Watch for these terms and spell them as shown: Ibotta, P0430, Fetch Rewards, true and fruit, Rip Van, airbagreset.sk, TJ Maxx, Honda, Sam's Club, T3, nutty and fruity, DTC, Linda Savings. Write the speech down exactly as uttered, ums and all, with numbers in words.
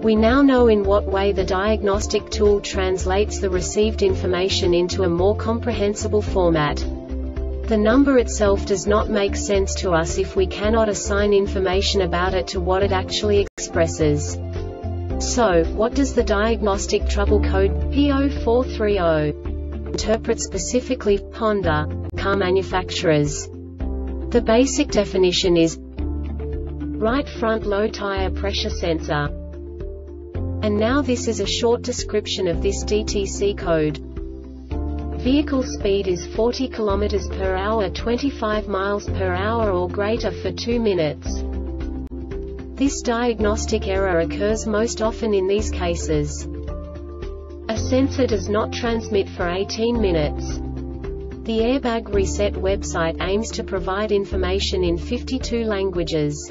We now know in what way the diagnostic tool translates the received information into a more comprehensible format. The number itself does not make sense to us if we cannot assign information about it to what it actually expresses. So, what does the diagnostic trouble code P zero four three zero interpret specifically for Honda car manufacturers? The basic definition is right front low tire pressure sensor. And now this is a short description of this D T C code. Vehicle speed is forty kilometers per hour, twenty-five miles per hour or greater for two minutes. This diagnostic error occurs most often in these cases. A sensor does not transmit for eighteen minutes. The Airbag Reset website aims to provide information in fifty-two languages.